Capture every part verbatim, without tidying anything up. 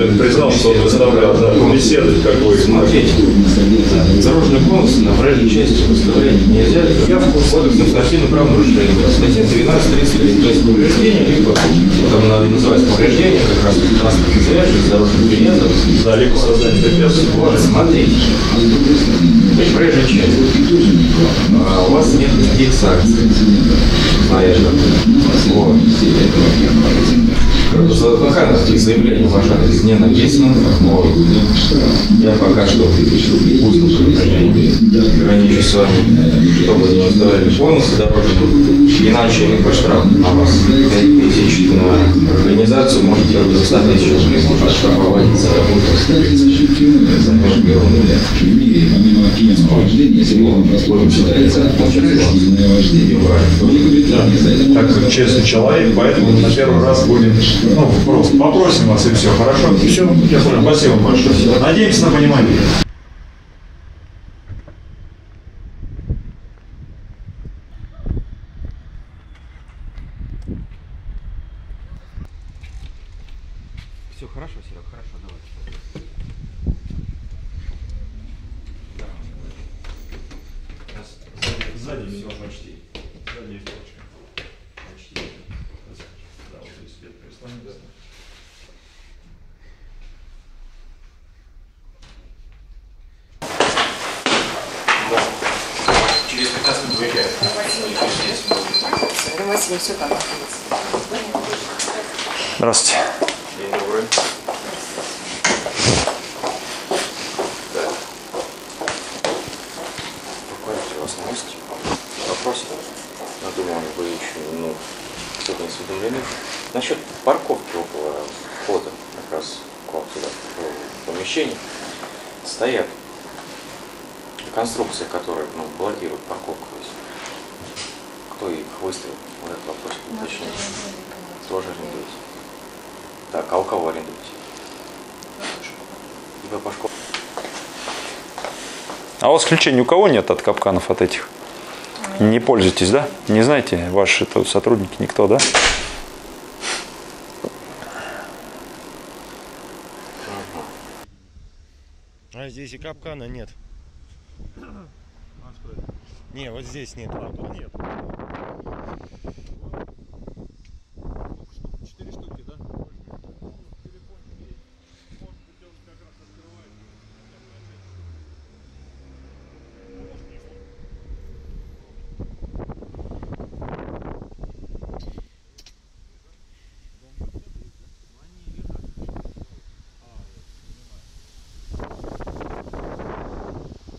Дин признал, что он выставлял, да, беседы какой-то. Смотрите, дорожный конус на правильной части выставлять нельзя. Я в кодекс административно-правного нарушения. Статья двенадцать тридцать три. То есть повреждение, либо там надо называть повреждение, как раз транспортный заряжение, дорожный приезд, за легко создание препятствий. Смотрите, прежде чем а, у вас нет никаких санкций. Наверное. Вот. Законодательных заявлений уважаемых не написано, но я пока что устным предложением ограничусь с вами, чтобы не выставляли бонусы дорожные, иначе либо штраф на вас пять тысяч, на организацию может быть за сто тысяч, можно оштрафовать за работу. Так как честный человек, поэтому на первый раз будем. Ну, просто попросим вас и все, хорошо? И все, я понял, спасибо большое. Надеемся на понимание. Все хорошо, Серега, хорошо, давай. Да. Сейчас сзади, сзади все почти. Сзади точка. Почти. Через пятнадцать минут выезжаем. Здравствуйте. День добрый. Да. Покажите вас новости. Вопросы? Я думаю, вы еще, ну, кто-то не осведомлены. Насчет парковки около входа, как раз около помещения, стоят конструкции, которые, ну, блокируют парковку. Кто их выставил? Вот этот вопрос уточнить. Тоже арендуете. Так, а у кого арендуете? И Пашков. А у вас исключения у кого нет от капканов, от этих? Не пользуетесь, да? Не знаете, ваши сотрудники никто, да? А здесь и капкана нет. Не, вот здесь нет. А, тут нет. Четыре штуки, да?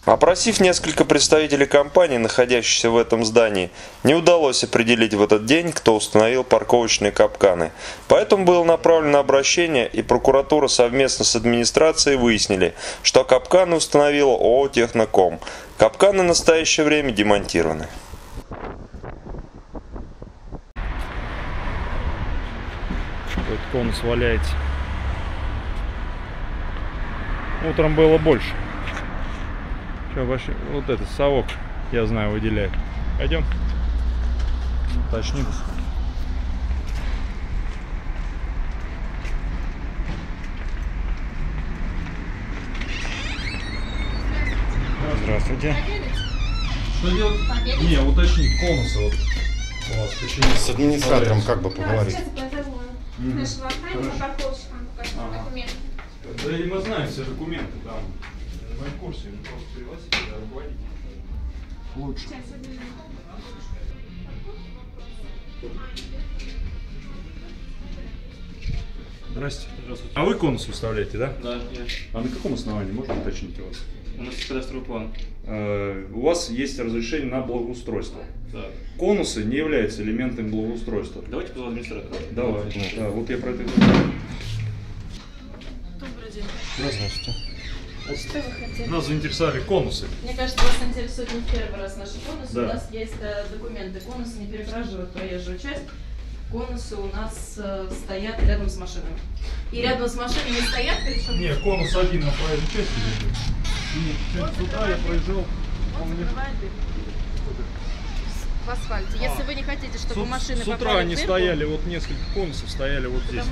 Опросив несколько представителей компаний, находящихся в этом здании, не удалось определить в этот день, кто установил парковочные капканы. Поэтому было направлено обращение, и прокуратура совместно с администрацией выяснили, что капканы установила ООО «Техноком». Капканы в настоящее время демонтированы. Какой-то конус валяется. Утром было больше. Вот этот совок, я знаю, выделяет. Пойдем. Уточним. Здравствуйте. Что делать? Не, уточнить конусы вот у вас. Почему? С администратором как бы поговорить. Да и мы знаем все документы там. Мы в курсе, мы просто пригласите, да, руководителя. Лучше. Здравствуйте. Здравствуйте. А вы конус выставляете, да? Да, я. А на каком основании, можно уточнить у вас? У нас кадастровый план. Э, у вас есть разрешение на благоустройство. Да. Конусы не являются элементом благоустройства. Давайте позовем администратора. Давай. Да. Да, вот я про это говорю. Добрый день. Здравствуйте. Что вы хотели? Нас заинтересовали конусы. Мне кажется, вас интересует не в первый раз наши конусы. Да. У нас есть документы. Конусы не перегораживают проезжую часть. Конусы у нас стоят рядом с машинами. И рядом с машинами не стоят, причем... Нет, конус один на проезжую часть. Нет, вот сюда я проезжал. Он не... В асфальте. Если а. вы не хотите, чтобы с, машины с утра попали они в дырку, стояли, вот несколько конусов стояли вот здесь.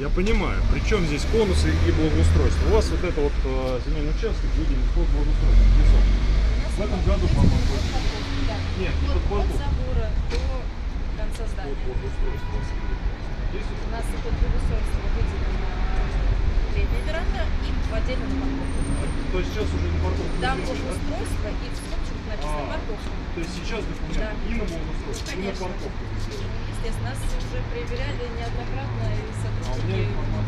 Я понимаю, причем здесь конусы и благоустройство. У вас вот это вот э, земельный участок выделен под благоустройство. В этом году, по-моему, будет. Нет, под балкон. От забора до конца здания. Под благоустройство у вас выделено. У нас под благоустройство выделена летняя веранда и в отдельном парковке. То есть сейчас уже на парковке? Да, благоустройство и в скобчиках написано парковка. То есть сейчас документ и на благоустройство, и на парковку. Естественно, нас уже проверяли неоднократно и сотрудники. У нас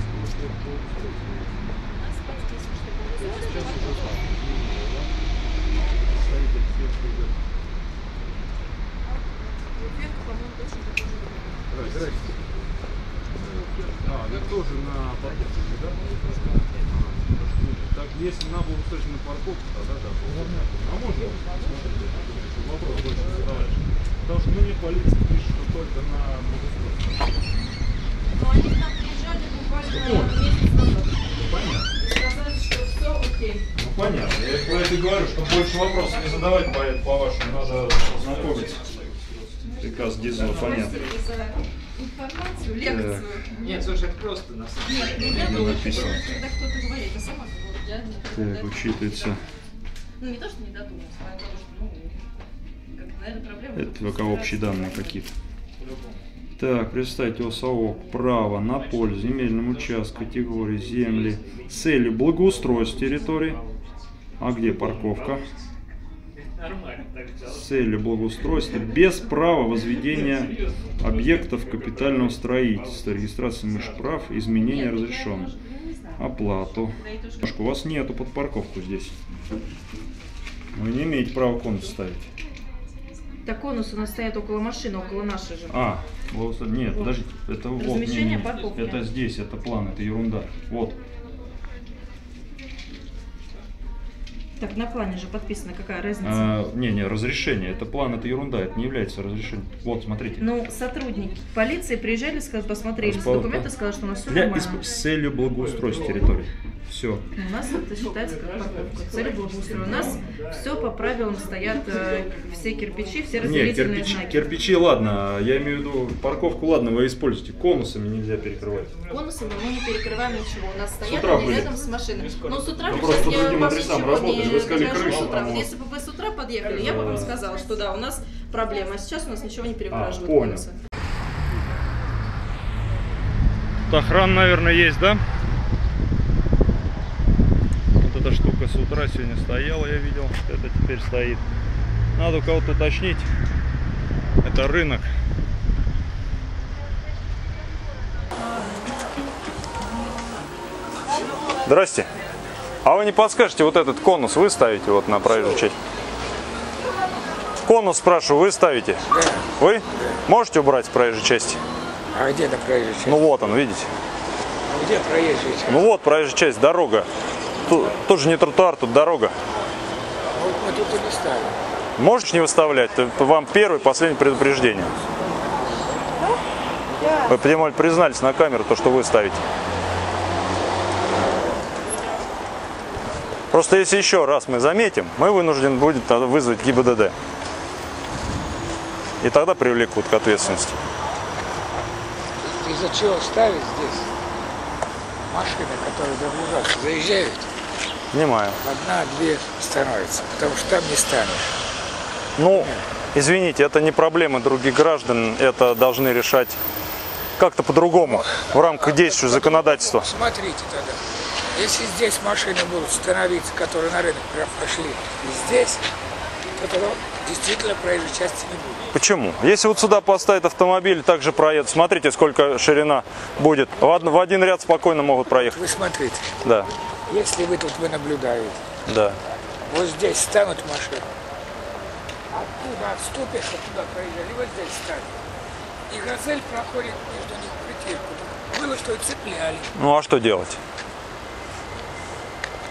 подписано, что благоустройство парковка. А, это тоже на парковке, да? Так, если на благоустройственную парковку, тогда да. А можно? Вопрос больше задавать. Потому что мне полиция пишет, что только на благоустройство. Но они к нам приезжали буквально месяц назад. Понятно. И сказали, что все окей. Ну понятно. Я про это говорю, что больше вопросов не задавать по, по вашему. Надо ознакомиться. Приказ Гизова, понятно. Информацию, лекцию. Нет, слушай, это просто на самом деле. Нет, не написано. Когда кто-то говорит, я сама говорю. Так, учитывается. Ну, не то, что не додумался, а то, что, ну, как, наверное, проблема. Это пока общие данные какие-то. Так, представить ОСАО право на пользу земельному участку, категории земли, цели благоустройства территории. А где парковка? С целью благоустройства без права возведения объектов капитального строительства, регистрации имущих прав, изменения разрешено, оплату. У вас нету под парковку здесь. Вы не имеете права конус ставить. Так конус у нас стоят около машины, около нашей же. А, нет, подождите, это вот, не, не, это здесь, это план, это ерунда. Вот. Так, на плане же подписано, какая разница? Не-не, а, разрешение. Это план, это ерунда, это не является разрешением. Вот, смотрите. Ну, сотрудники полиции приезжали, сказали, посмотрели Распал... документы, сказали, что у нас все для... нормально. С целью благоустройства территории. Все. У нас это считается как парковка. С целью благоустройства. У нас все по правилам стоят, э, все кирпичи, все разделительные Нет, кирпич, знаки. Кирпичи, ладно, я имею в виду, парковку, ладно, вы используете. Конусами нельзя перекрывать. Конусами мы не перекрываем ничего. У нас стоят они были. Рядом с машиной. Но с утра... Да просто по другим адресам работали. Вы сказали, крышу, утра. Если бы вы с утра подъехали, да. Я бы вам сказала, что да, у нас проблема. А сейчас у нас ничего не перегораживает. А, понял. Охрана, наверное, есть, да? Вот эта штука с утра сегодня стояла, я видел. Это теперь стоит. Надо у кого-то уточнить. Это рынок. Здрасте. А вы не подскажете, вот этот конус вы ставите вот на проезжую часть? Конус, спрашиваю, вы ставите? Да. Вы? Да. Можете убрать с проезжей части? А где это проезжая часть? Ну вот он, видите? А где проезжая часть? Ну вот проезжая часть, дорога. Тут, тут же не тротуар, тут дорога. Вот, вот это не ставим. Можете не выставлять? Вам первое и последнее предупреждение. Да. Вы, понимали, признались на камеру, то, что вы ставите. Просто если еще раз мы заметим, мы вынуждены будем вызвать ГИБДД. И тогда привлекут к ответственности. Из-за чего ставить здесь машины, которые загружаются, заезжают? Понимаю. Одна-две становятся, потому что там не станешь. Ну, нет. Извините, это не проблема других граждан, это должны решать как-то по-другому, в рамках действия законодательства. Смотрите тогда. Если здесь машины будут становиться, которые на рынок прям пошли, и здесь, то тогда действительно проезжей части не будет. Почему? Если вот сюда поставить автомобиль, также проедут. Смотрите, сколько ширина будет. В один ряд спокойно могут проехать. Вы смотрите. Да. Если вы тут вы наблюдаете. Да. Вот здесь станут машины. Оттуда отступишь, оттуда проезжали, вот здесь станут. И газель проходит между них притирку. Было, что и цепляли. Ну а что делать?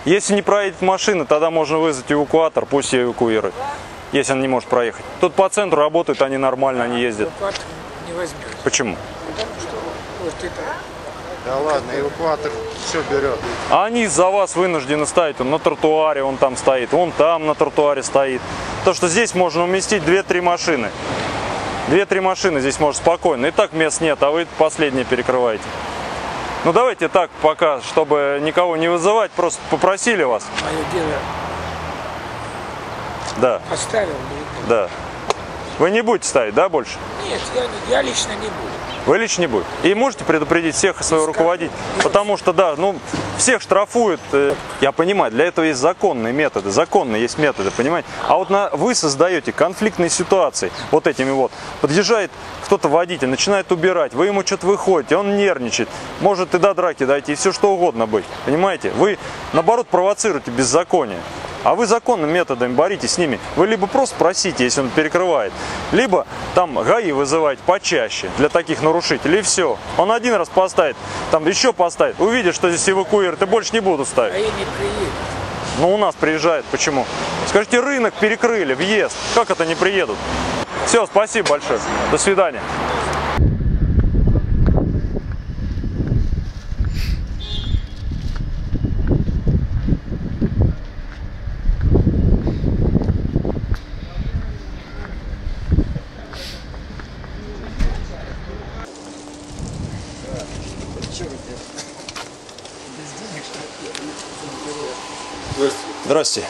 Если не проедет машина, тогда можно вызвать эвакуатор, пусть эвакуирует, если он не может проехать. Тут по центру работают, они нормально, они ездят. Эвакуатор не возьмет. Почему? Потому что вот это... Да ладно, эвакуатор все берет. А они за вас вынуждены ставить, он на тротуаре, он там стоит, он там на тротуаре стоит. То, что здесь можно уместить две-три машины. две-три машины здесь можно спокойно, и так мест нет, а вы последние перекрываете. Ну давайте так пока, чтобы никого не вызывать, просто попросили вас. Мое дело. Да. Поставил. Да. Вы не будете ставить, да, больше? Нет, я, я лично не буду. Вы лично не будете. И можете предупредить всех и своего руководителя. Потому что, да, ну, всех штрафуют. Я понимаю, для этого есть законные методы. Законные есть методы, понимаете? А вот на, вы создаете конфликтные ситуации вот этими вот. Подъезжает кто-то водитель, начинает убирать. Вы ему что-то выходите, он нервничает. Может и до драки дойти, и все что угодно быть. Понимаете? Вы, наоборот, провоцируете беззаконие. А вы законными методами боритесь с ними. Вы либо просто просите, если он перекрывает, либо там ГАИ вызывать почаще для таких нарушителей, и все. Он один раз поставит, там еще поставит, увидит, что здесь эвакуирует, и больше не буду ставить. ГАИ не приедет. Ну, у нас приезжает, почему? Скажите, рынок перекрыли, въезд, как это не приедут? Все, спасибо большое, до свидания. Здрасте.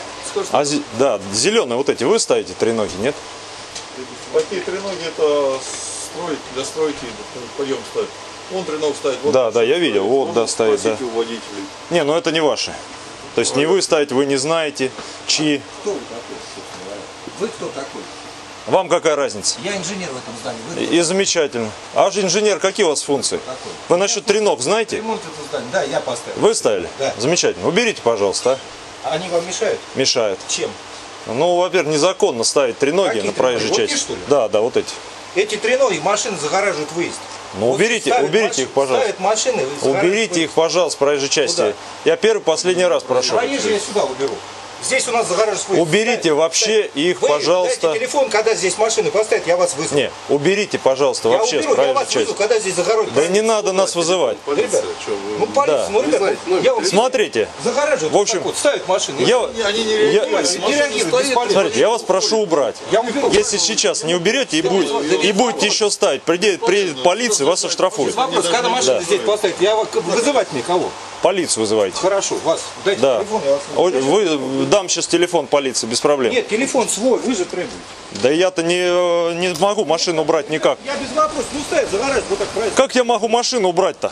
А, да, зеленые вот эти вы ставите треноги, нет? Такие треноги это стройки, для стройки подъем ставят. Вон треног ставит. Вот да, да, я видел. Ставит. Вот, да, ставит. Да. Не, ну это не ваши. То есть не вы ставите, вы не знаете, чьи. Кто вы такой? Вы кто такой? Вам какая разница? Я инженер в этом здании. Вы и, и замечательно. А же инженер, какие у вас функции? Такой. Вы насчет треног знаете? Ремонт этого здания, да, я поставил. Вы ставили? Да. Замечательно. Уберите, пожалуйста. Они вам мешают? Мешают. Чем? Ну, во-первых, незаконно ставить треноги на проезжей треноги? части. Вот эти, что ли? Да, да, вот эти. Эти треноги машины загораживают выезд. Ну, вот уберите, уберите машины, их, пожалуйста. Машины, уберите выезд. их, пожалуйста, с проезжей части. Куда? Я первый, последний раз прошу. Проезжий я сюда уберу. Здесь у нас загораживается выезд. Уберите ставить, вообще ставить. их, вы пожалуйста. Дайте телефон, когда здесь машины поставят, я вас вызову. Не, уберите, пожалуйста, я вообще уберу, с проезжей я вас части. Вызову, когда здесь загородят. Да, да не надо нас вызывать. Полиция, что вы... Ну, полиция, да. ну, ребята, я вам... Смотрите. Загораживают, в общем, вот, ставят машины. Я... Они не реагируют. Я... Не реагируют Смотрите, я вас прошу убрать. Я уберу, Если я... сейчас не уберете и, будет, и будете еще ставить, приедет, приедет полиция, вас оштрафуют. Вопрос, когда машины да. здесь поставят, я вызывать мне кого? Полицию вызывайте. Хорошо, вас. Дайте да. телефон, я вас Вы, Дам сейчас телефон полиции, без проблем. Нет, телефон свой, вы же требуете. Да я-то не, не могу машину убрать никак. Я без вопросов, ну ставят, загорают, вот так правильно. Как я могу машину убрать-то?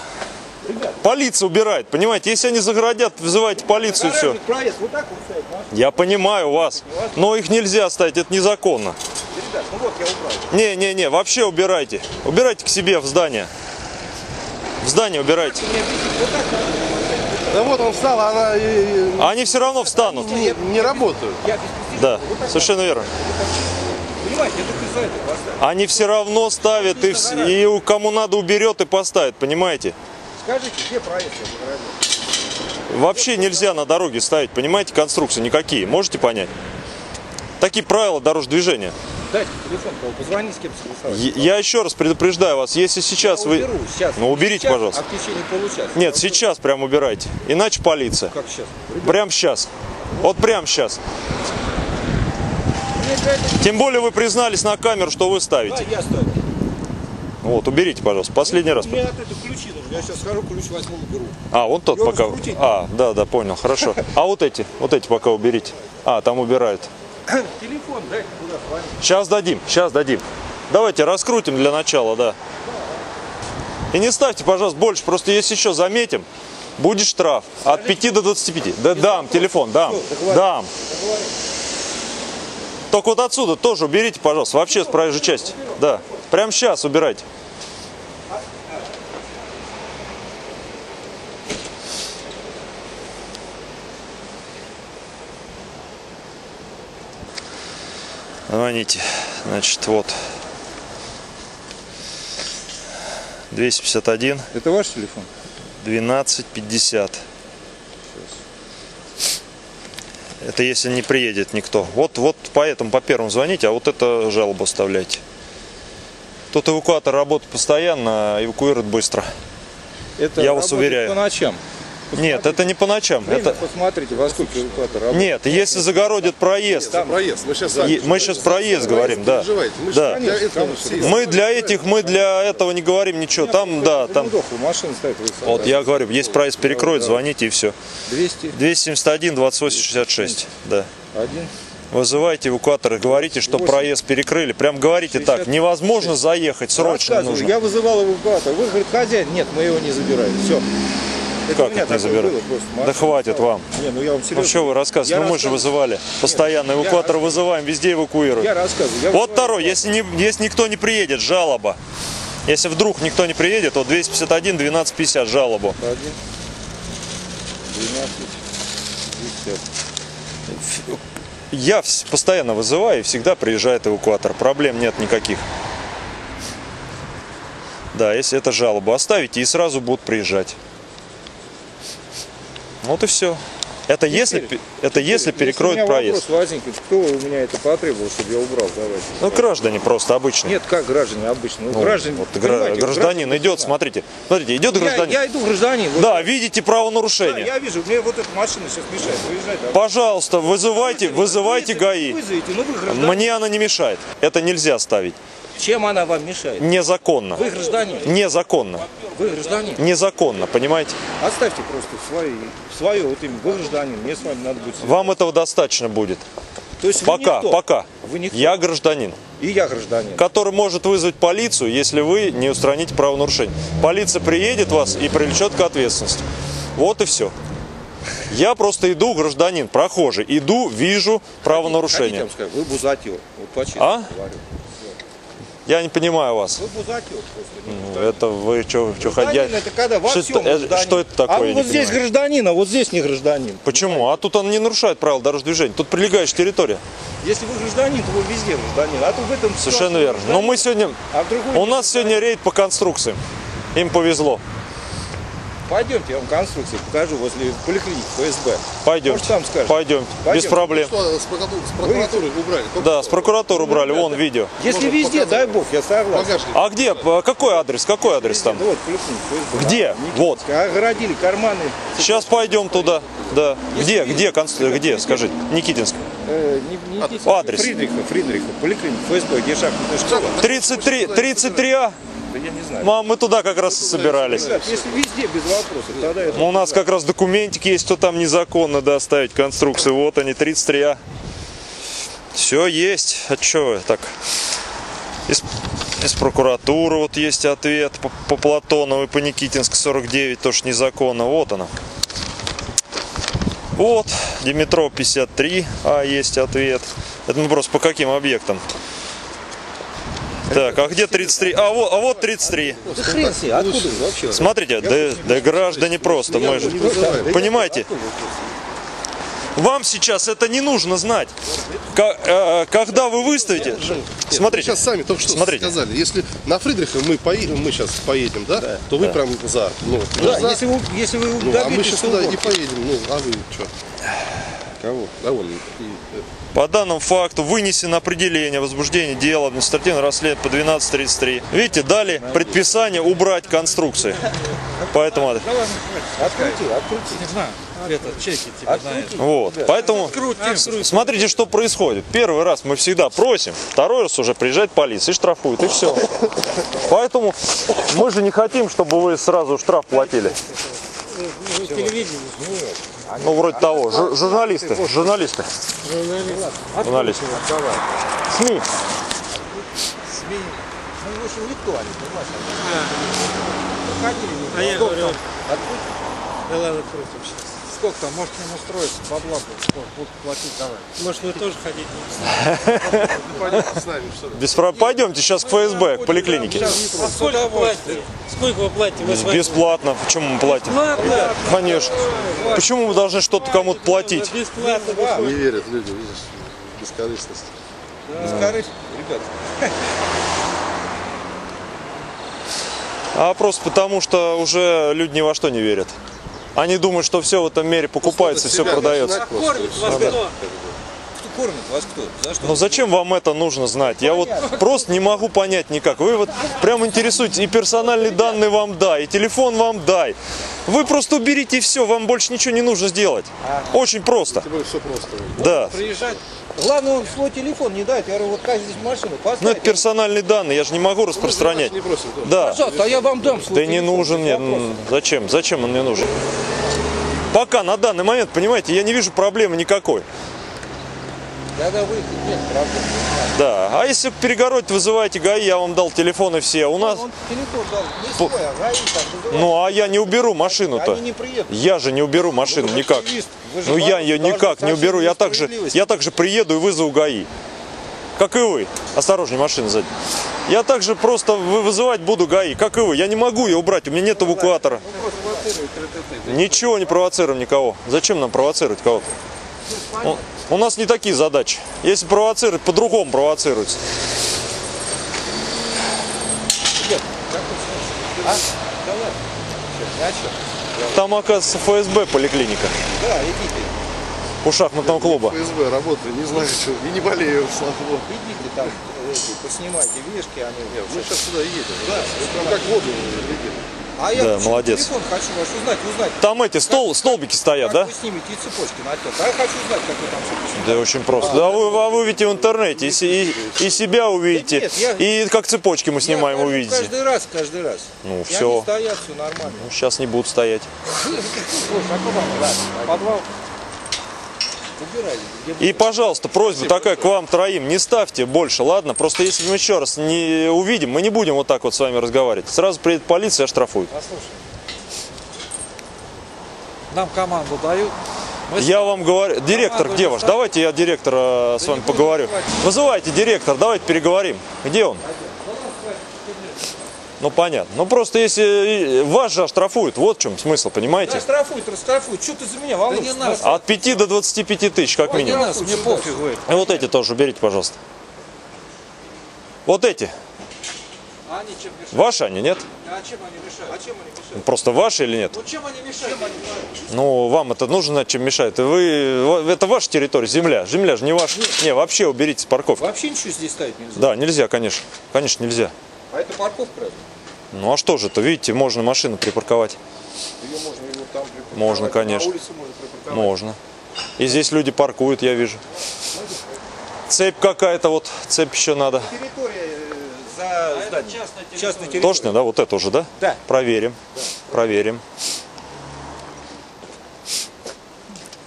Полиция убирает, понимаете? Если они загородят, вызывайте полицию, все. Проезд, вот так вот ставят, я понимаю вас, но их нельзя ставить, это незаконно. Да, ребят, ну вот я убрал. Не-не-не, вообще убирайте. Убирайте к себе в здание. В здание убирайте. Да вот он встал, а она... А они все равно встанут. Не, не работают. Да, совершенно верно. Они все равно ставят, и, и кому надо уберет и поставит, понимаете? Скажите, где проезд? Вообще нельзя на дороге ставить, понимаете, конструкции никакие, можете понять? Такие правила дорожного движения. Дайте телефон, позвони, с кем согласовать. Я еще раз предупреждаю вас, если сейчас я уберу, вы... Сейчас. Ну уберите, сейчас, пожалуйста. А в течение получаса. Нет, я сейчас буду... прям убирайте, иначе полиция. Как сейчас? Прям сейчас. Вот прям сейчас. Это... Тем более вы признались на камеру, что вы ставите. Да, я ставлю. Вот, уберите, пожалуйста, последний Мне раз. Мне от этой ключи нужны, я сейчас схожу, ключ возьму, уберу. А, вон тот Его пока... Раскрутить? А, да, да, понял, хорошо. А вот эти, вот эти пока уберите. А, там убирают. Телефон, дайте куда с вами. Сейчас дадим, сейчас дадим. Давайте раскрутим для начала, да. И не ставьте, пожалуйста, больше. Просто если еще заметим, будет штраф. От пяти до двадцати пяти. Да, дам, телефон, дам, дам. Только вот отсюда тоже уберите, пожалуйста, вообще с проезжей части. Да, прямо сейчас убирайте. Звоните, значит, вот двести пятьдесят один. Это ваш телефон? двенадцать пятьдесят. Это если не приедет никто. Вот, вот поэтому по первому звоните, а вот это жалобу оставляйте. Тут эвакуатор работает постоянно, эвакуирует быстро. Это я вас уверяю. По ночам. Нет, это не по ночам. Это... Посмотрите, во сколько эвакуатор. Нет, если загородят проезд. Там проезд. Мы сейчас, сами... мы сейчас проезд говорим, да. Мы, да. Для этого, мы для этих, мы для этого не говорим ничего. Там, да, там. Вот я говорю, есть проезд перекроют, звоните и все. двести семьдесят один двадцать восемь шестьдесят шесть. Да. Вызывайте эвакуаторы, говорите, что проезд перекрыли. Прям говорите так, невозможно заехать, срочно нужно. Я вызывал эвакуатор, вы говорите, хозяин, нет, мы его не забираем, все. Это как это не забирать? Да хватит вам. Не, ну я вам серьезно. Ну что вы рассказываете? Ну мы рассказываю. же вызывали. Постоянно эвакуатор вызываем, везде эвакуируем. Я рассказываю. Я вот второй, если, не, если никто не приедет, жалоба. Если вдруг никто не приедет, то двести пятьдесят один двенадцать пятьдесят жалобу. двенадцать пятьдесят. Я постоянно вызываю и всегда приезжает эвакуатор. Проблем нет никаких. Да, если это жалоба, оставите и сразу будут приезжать. Вот и все. Это теперь, если, теперь, это если перекроют если у меня проезд. Вопрос возник, кто у меня это потребовал, чтобы я убрал? Давайте. Ну, граждане просто обычные. Нет, как граждане обычные. Ну, граждане, вот, гражданин, гражданин идет, да. смотрите. Смотрите, идет я, гражданин. Я иду гражданин. Вот. Да, видите правонарушение. Да, я вижу, мне вот эта машина сейчас мешает. Выезжай, да. Пожалуйста, вызывайте, вызывайте ГАИ. Вызовите, но вы гражданин. Мне она не мешает. Это нельзя ставить. Чем она вам мешает? Незаконно. Вы гражданин? Незаконно. Вы гражданин? Незаконно, понимаете? Оставьте просто свое, свое вот имя. Вы гражданин, мне с вами надо будет... Вам этого достаточно будет. То есть пока, вы пока. Вы никто. Я гражданин. И я гражданин. Который может вызвать полицию, если вы не устраните правонарушение. Полиция приедет вас и привлечет к ответственности. Вот и все. Я просто иду, гражданин, прохожий. Иду, вижу правонарушение. Хотите, хотите, вы бузатер. Вот почему а? говорю. Я не понимаю вас. Вы бузатер, ну, это вы что, что ходят? Что, что это такое? А вот понимаю. здесь гражданин, а вот здесь не гражданин. Почему? Понимаете? А тут он не нарушает правила дорожного движения. Тут прилегающая территория. Если вы гражданин, то вы везде гражданин. А то в этом совершенно верно. Но мы сегодня, а у нас сегодня рейд по конструкциям. Им повезло. Пойдемте, я вам конструкцию покажу возле поликлиники ФСБ. Пойдемте. Там Пойдем. Пойдем, без проблем. Что, с прокуратуры убрали? Только да, с прокуратуры убрали, вон видео. Если Можно везде, показать. дай бог, я согласен. Багажник. А где, какой адрес, какой адрес везде, там? Да, вот, поликлиника ФСБ. Где? А, вот. Огородили карманы. Сейчас пойдем туда. Да. Где, где, где, конст... где, скажите, Никитинск? Э, не, не Никитинск. Адрес. Фридриха, Фридриха, поликлиника ФСБ, где шахматная школа. тридцать три А. Да я не знаю. Мам, мы туда как мы раз и собирались. Ребят, если везде без вопросов, тогда это... У нас как раз документики есть, что там незаконно доставить конструкцию. Вот они, тридцать три А. Все есть. А что вы так? Из, из прокуратуры вот есть ответ по, по Платонову и по Никитинск сорок девять, тоже незаконно. Вот она. Вот, Димитров пятьдесят три А есть ответ. Это мы просто по каким объектам? Так, а где тридцать три? А вот, а вот тридцать три. Да хрен себе, откуда вы вообще? Смотрите, да, да граждане просто, мы же, понимаете? Вам сейчас это не нужно знать. Когда вы выставите, смотрите. Сейчас сами только что смотрите. сказали. Если на Фридриха мы, поедем, мы сейчас поедем, да, да. то вы да. прям за. Ну, да, за. Если вы, если вы ну, а мы сейчас туда не поедем, ну, а вы что? Кого? Да, вон. По данному факту вынесено определение возбуждения дела административного расследования по двенадцать тридцать три. Видите, дали предписание убрать конструкции. Поэтому... Открути, открути. Не знаю. Это, чеки, типа, вот. Поэтому открути. Смотрите, что происходит. Первый раз мы всегда просим, второй раз уже приезжает полиция и штрафует, и все. Поэтому мы же не хотим, чтобы вы сразу штраф платили. Ну, вроде того. Ж журналисты. Журналисты. Журналисты. СМИ. СМИ. Ну, в общем, никто, они, понимаешь? А я говорю, да ладно, крутим сейчас. Сколько там? Может, нам устроиться, бабла будут платить, давай. Может, вы тоже ходите? Пойдемте с нами, что ли? Без проблем. Пойдемте сейчас к ФСБ, к поликлинике. А сколько платите? Сколько вы платите? Бесплатно. Почему мы платим? Бесплатно? Конечно. Почему мы должны что-то кому-то платить? Бесплатно. Не верят люди, видишь, бескорыстность. Бескорыстность, ребят. А просто потому, что уже люди ни во что не верят. Они думают, что все в этом мире покупается, все продается. А кормит вас кто? кормят вас кто? За что? Ну зачем вам это нужно знать? Понятно. Я вот просто не могу понять никак. Вы вот прям интересуетесь, и персональные данные вам дай, и телефон вам дай. Вы просто уберите и все, вам больше ничего не нужно сделать. Ага. Очень просто. Все просто. Да. Приезжать. Главное, он свой телефон не дает. Я говорю, вот как здесь машину поставить. Ну это персональные данные, я же не могу распространять. Не просим, да. Пожалуйста, а я вам дам свой да телефон. Не нужен мне. Зачем? Зачем он мне нужен? Пока на данный момент, понимаете, я не вижу проблемы никакой. Да, да, выехать нет проблем. Да, а если перегородить вызываете ГАИ, я вам дал телефоны все. У нас... Он телефон дал, не свой, а ГАИ так вызывает. Ну, а я не уберу машину-то. Я же не уберу машину никак. Ну, я ее никак не уберу. Я также, я также приеду и вызову ГАИ. Как и вы. Осторожнее, машина сзади. Я также просто вызывать буду ГАИ, как и вы. Я не могу ее убрать, у меня нет эвакуатора. Ничего не провоцируем никого. Зачем нам провоцировать кого-то? У нас не такие задачи. Если провоцировать, по-другому провоцируется. Там, оказывается, ФСБ поликлиника. Да, идите. У шахматного клуба. ФСБ работает, не знаю, что, и не болею, слава богу. Идите там, эти, поснимайте вешки, они... Мы сейчас сюда едем, да, да. Как воду едем. А я да, молодец. Телефон хочу ваш узнать, узнать. Там эти стол, столбики стоят, как да? Вы снимете и цепочки на тёк. А я хочу узнать, как вы там все поснимаете. Да очень просто. А, да, да вы, вы, вы увидите в интернете, и, и, и себя увидите, нет, я, и как цепочки мы снимаем я, увидите. Каждый раз, каждый раз. Ну все. Они стоят, все нормально. Ну, сейчас не будут стоять. Подвал. И, пожалуйста, просьба такая к вам троим, не ставьте больше, ладно? Просто если мы еще раз не увидим, мы не будем вот так вот с вами разговаривать. Сразу приедет полиция и оштрафует. Послушай, нам команду дают. Мы я с... вам говорю, директор, команду где ваш? Ставим. Давайте я директора да с вами поговорю. Вызывать. Вызывайте директор, давайте переговорим. Где он? Ну понятно. Ну просто если вас же оштрафуют, вот в чем смысл, понимаете? Да, оштрафуют, раштрафуют. Что ты за меня волнуешься? Да от пяти до двадцати пяти тысяч, как ой, минимум. Нас, мне пофиг. И вот эти тоже уберите, пожалуйста. Вот эти. А они чем мешают? Ваши они, нет? А чем они мешают? А чем они мешают? Просто ваши или нет? Ну чем они мешают? Чем они мешают? Ну вам это нужно знать, чем мешает. Вы, это ваша территория, земля. Земля же не ваша. Нет. Не, вообще уберите с парковки. Вообще ничего здесь ставить нельзя? Да, нельзя, конечно. Конечно, нельзя. А это парковка? Ну а что же это? Видите, можно машину припарковать. Ее можно, ее там припарковать. Можно, конечно. На улице можно припарковать. Можно. И здесь люди паркуют, я вижу. Цепь какая-то, вот цепь еще надо. Территория за а здание. Частная территория. Частная территория. Точно, да? Вот это уже, да? Да. Проверим. Да. Проверим.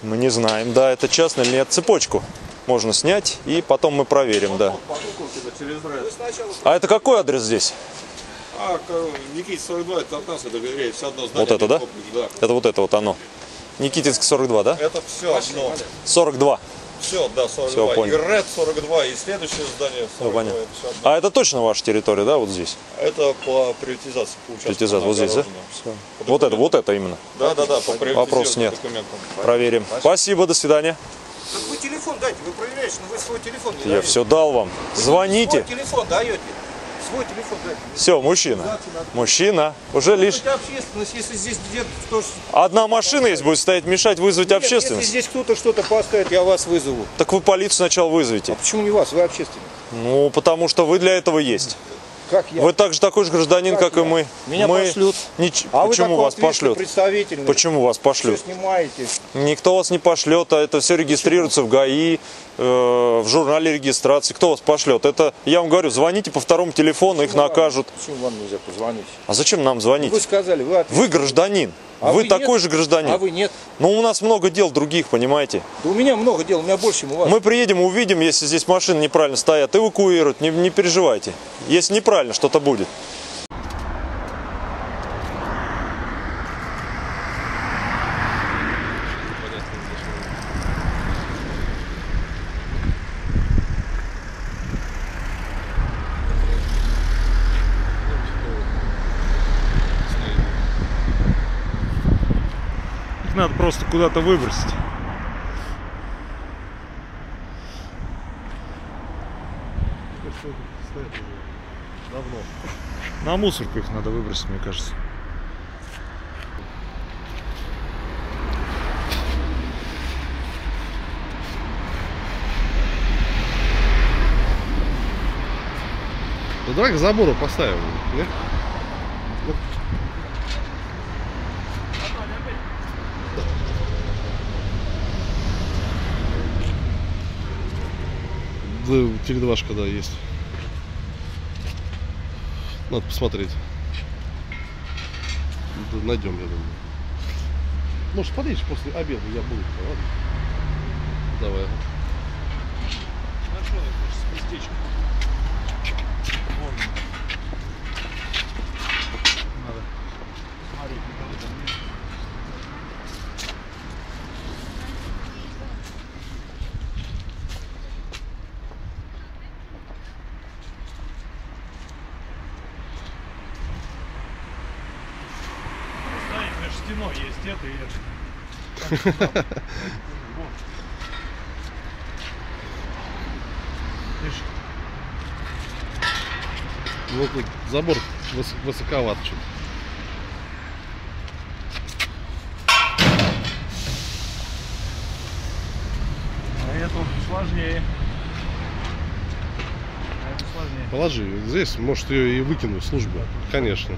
Мы не знаем, да, это частная или нет. Цепочку можно снять и потом мы проверим, вот, да. Вот, а это какой адрес здесь? А, Никитинск сорок два, это от нас, это галерея, все одно здание. Вот это, да? Да? Это вот это вот оно. Никитинск сорок два, да? Это все одно. сорок два. Все, да, сорок два. Все, и РЭД сорок два, и следующее здание сорок два. Ну, это все одно. А это точно ваша территория, да, вот здесь? Это по приватизации получается. Приватизация, вот здесь, да? Вот это, вот это именно. Да, да, да, по приватизации. Вопрос нет. Проверим. Спасибо, до свидания. Так вы телефон дайте, вы проверяете, но вы свой телефон не даете. Я все дал вам. Звоните. Свой телефон даете. Свой телефон дайте. Все, мужчина. Мужчина. Уже лишь... общественность, если здесь где-то... Одна машина есть, будет стоять мешать, вызвать нет, общественность. Если здесь кто-то что-то поставит, я вас вызову. Так вы полицию сначала вызовите. А почему не вас? Вы общественность. Ну, потому что вы для этого есть. Как я? Вы также такой же гражданин, как, как и мы. Меня мы... пошлют. Нич... А почему вы вас пошлют? Почему вас пошлют? Все снимаете. Никто вас не пошлет, а это все регистрируется почему? В ГАИ, э, в журнале регистрации. Кто вас пошлет? Это, я вам говорю, звоните по второму телефону, почему их вам? Накажут. Почему вам нельзя позвонить? А зачем нам звонить? Вы сказали, вы ответили. Вы гражданин. А вы, вы такой нет? же гражданин. А вы нет. Но у нас много дел других, понимаете? Да у меня много дел, у меня больше, чем у вас. Мы приедем, увидим, если здесь машины неправильно стоят, эвакуируют, не, не переживайте. Если неправильно, что-то будет. Надо просто куда-то выбросить. Давно. На мусорку их надо выбросить, мне кажется. Давай к забору поставим. Нет? Да, теледвашка, да, есть. Надо посмотреть. Да, найдем, я думаю. Может, подъедешь после обеда, я буду. Ладно? Давай. Нашел я, конечно, местечко. Вон. Надо смотреть, никого там нет. Стеной есть это и это. Вот забор высоковат чуть. А это сложнее. А это сложнее. Положи, здесь может ее и выкинуть службу, конечно.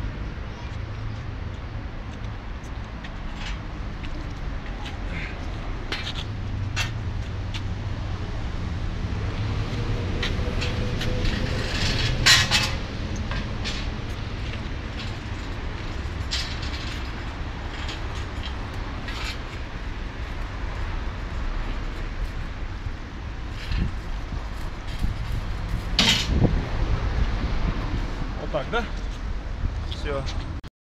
Так, да? Все.